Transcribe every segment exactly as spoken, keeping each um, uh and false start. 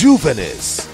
Juvenis.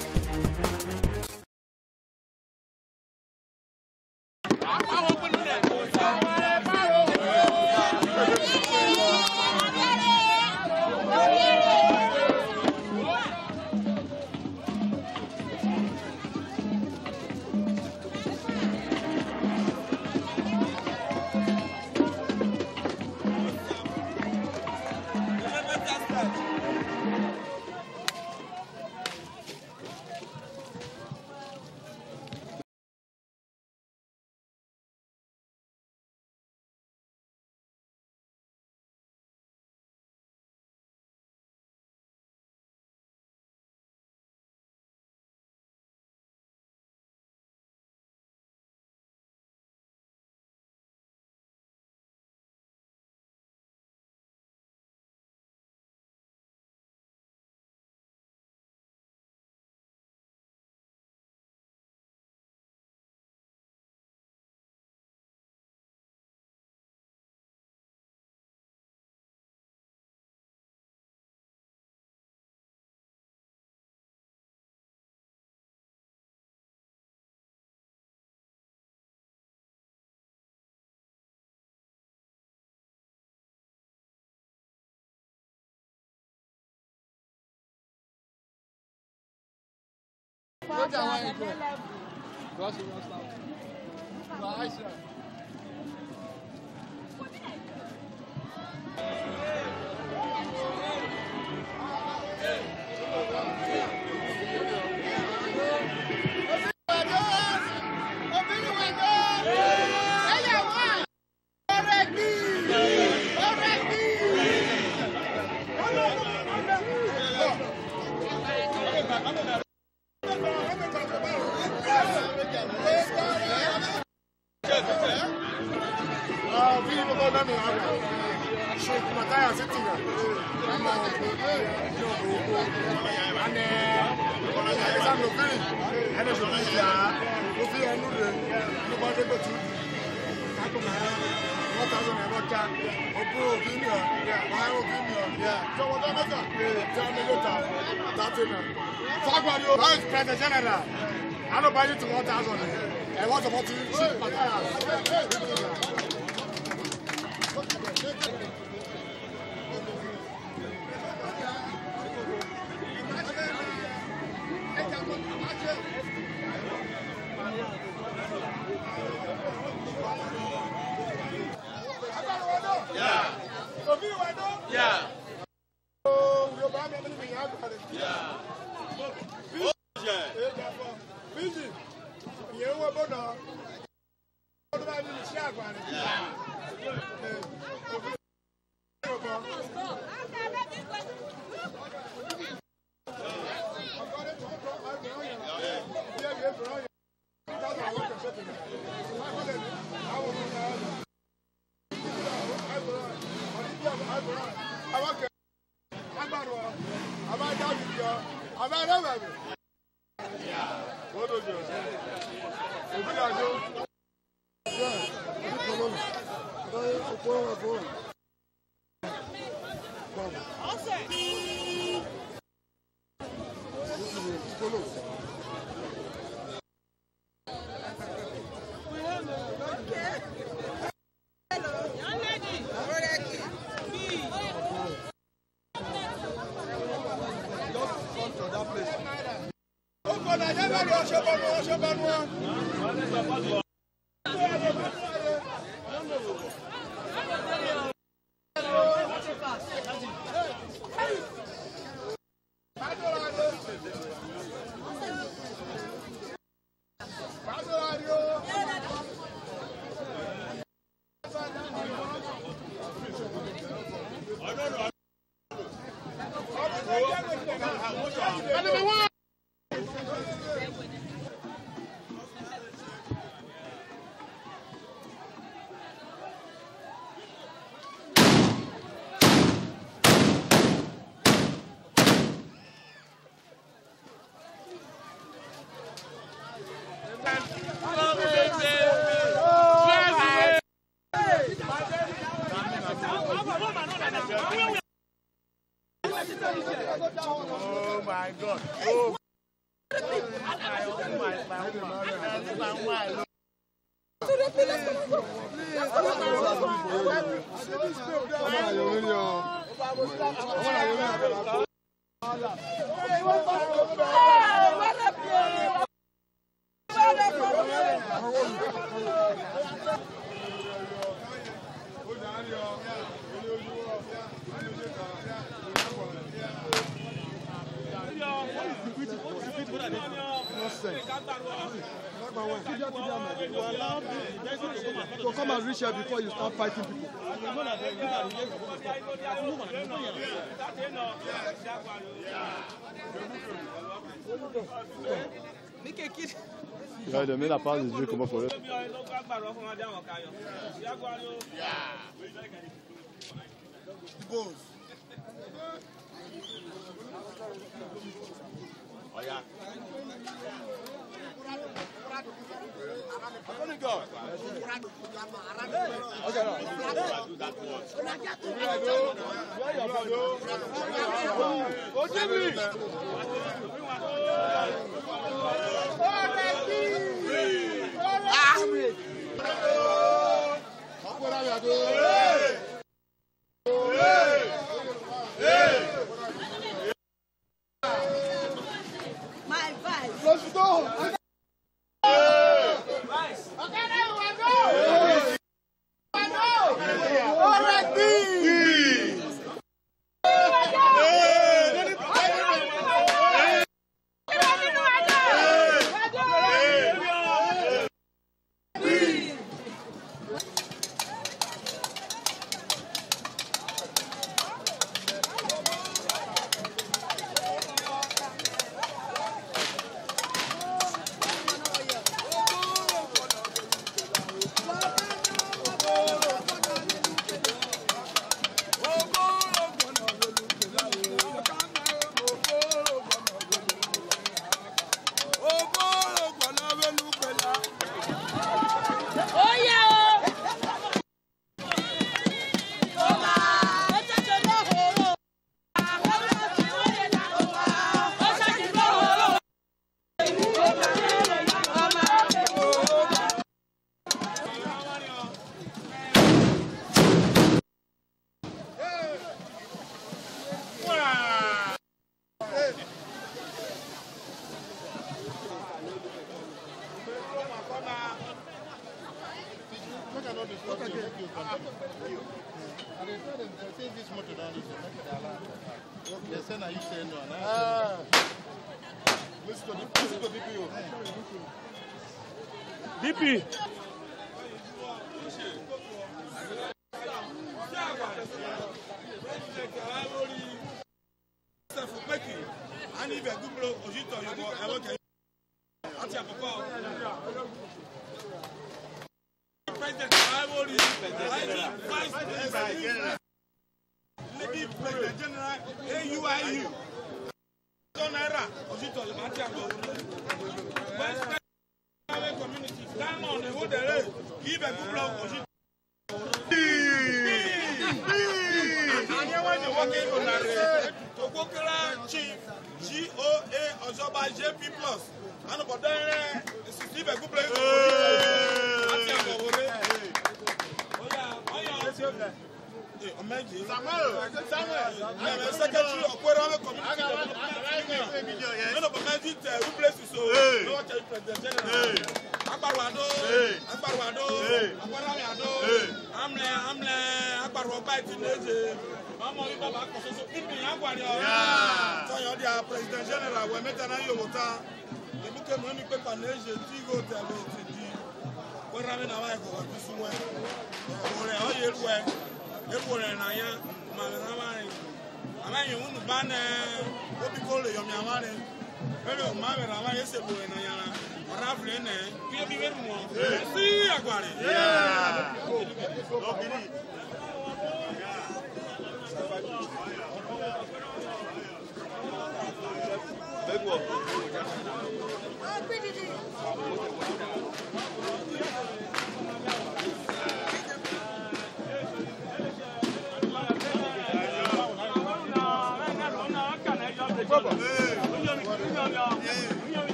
What do I want to do? Oh my God. So come and reach here before you start fighting people. Je vais donner la parole de Dieu comment faire. Oh, yeah. Hey.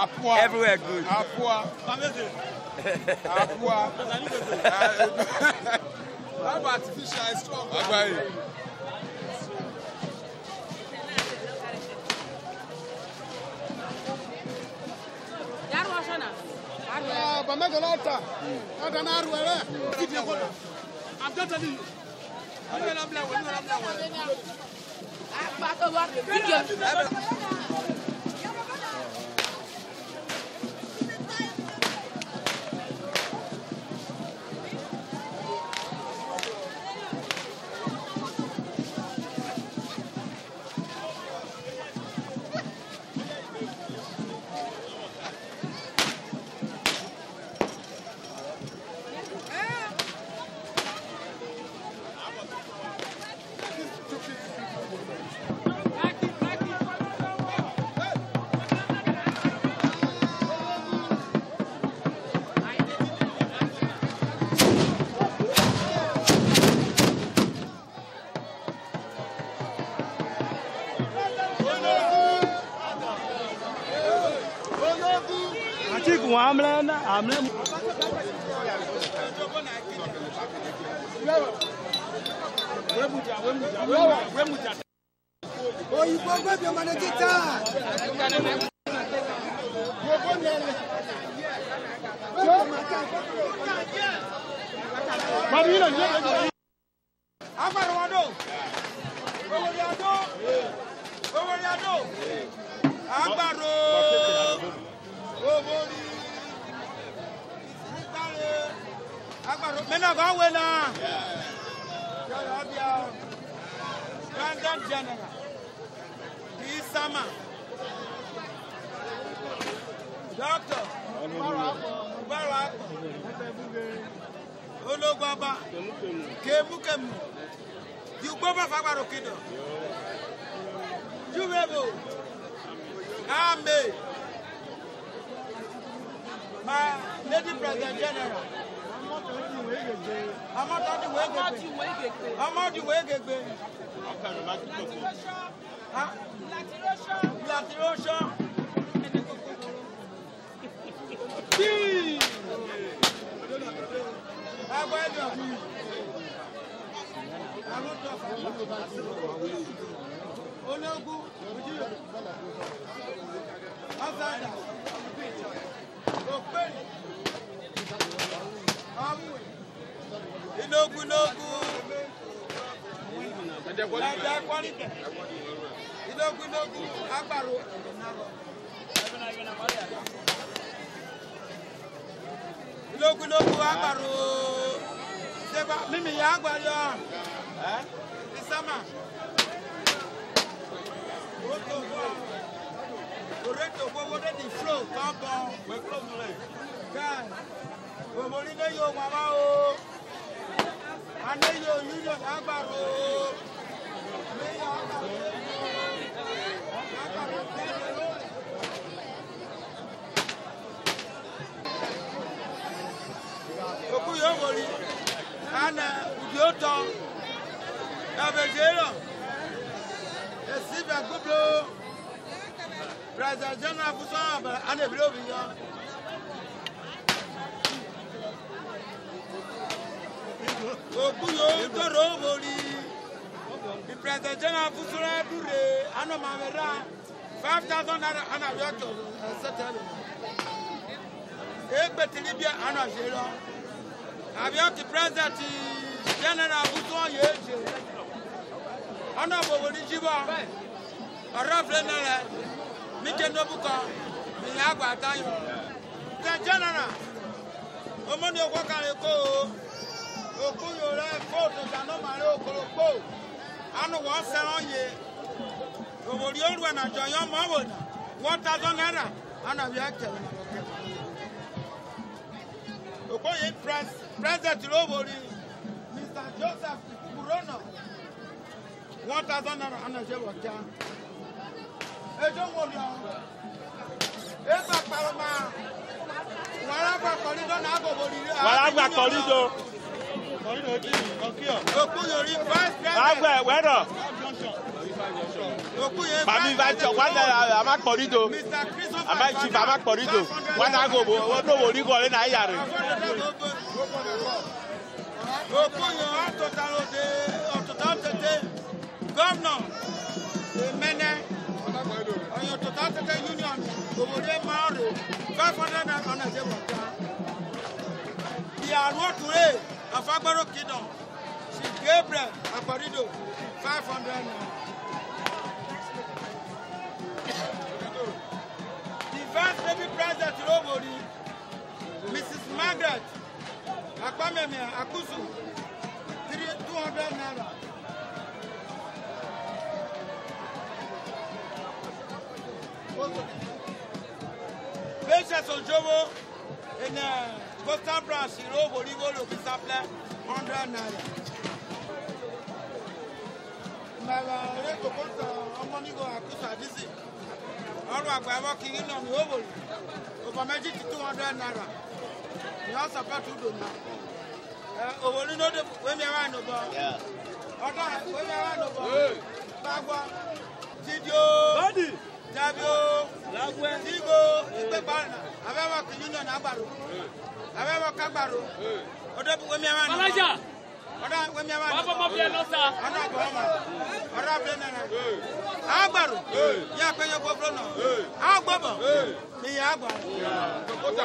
Everywhere good. Artificial strong. I'm not telling you. I'm not telling you. I'm not telling you. I'm not going to I'm my Lady President General. I'm not on the way. I'm not the way. I'm No good, no good. No I know you, you don't have a road. The President General Fusura Dure, Anamamera, five thousand Anaviato, et cetera. Et Betilibia Anagero, Aviat the President General Fusura Yage, Honorable Jiba, Araflena, Mikenobuka, Milagua Tayo, the General, Omodio Wakareko. I know what salon ye. Old one, I join your mother. What thousand era? And I reacted. Okay, President Loboli, Mister Joseph Kurono. What thousand era? And I don't want you. It's a Paloma. Whatever corridor, whatever corridor. Okay. Where are you? Mami va chop one naira ama kporido. Ama chip ama kporido. One naira go bo no wori go le na yare. Governor, the mene, on your total union, go bo le maro. They are not today. Afagbaro kingdom. She Gabriel Akporido, five hundred. President Robodi, Missus Margaret, Akwamemia, Akusu, two hundred naira. Bishop Ojobo, in the Coastal Branch, Robodi, one hundred naira. All right, we are working in on the oval. Over magic two hundred naira. We are supposed to do now. Over the other, we are no more. Yeah. Other, we are no more. Bagua, Tidio, Badi, Tabio, Lagwe, Tigo, Ibebana. I have working in on Abaru. I have worked Abaru. Other, we are no more. Malaja. Other, we are no more. Other, we are no more. Agbaru, ya pe yo gbogbo na. Agbabo, mi agba. Kokota.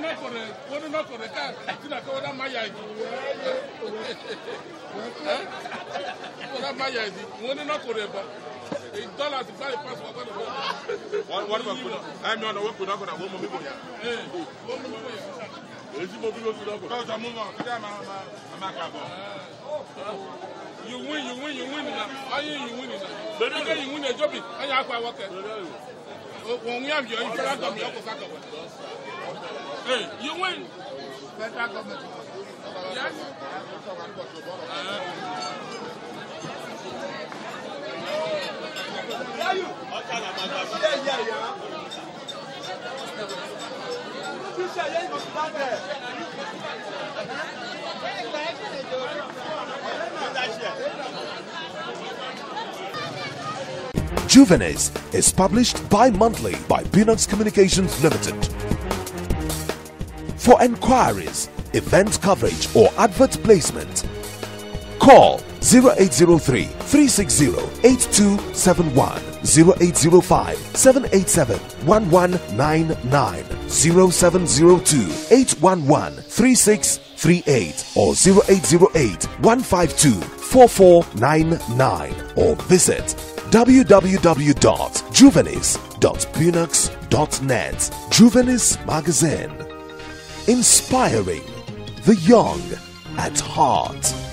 not working on a woman. You win, you win, you win. Are you winning? But you win a job. I have my work. When we have your influence on the hey, you win. Yes? Yeah, you. Juvenes is published bi-monthly by Peanuts Communications Limited. For enquiries, event coverage or advert placement, call zero eight zero three, three six zero, eight two seven one, zero eight zero five, seven eight seven, one one nine nine, zero seven zero two, eight one one, three six three eight or zero eight zero eight, one five two, four four nine nine or visit w w w dot juvenes dot punux dot net. Juvenes Magazine, inspiring the young at heart.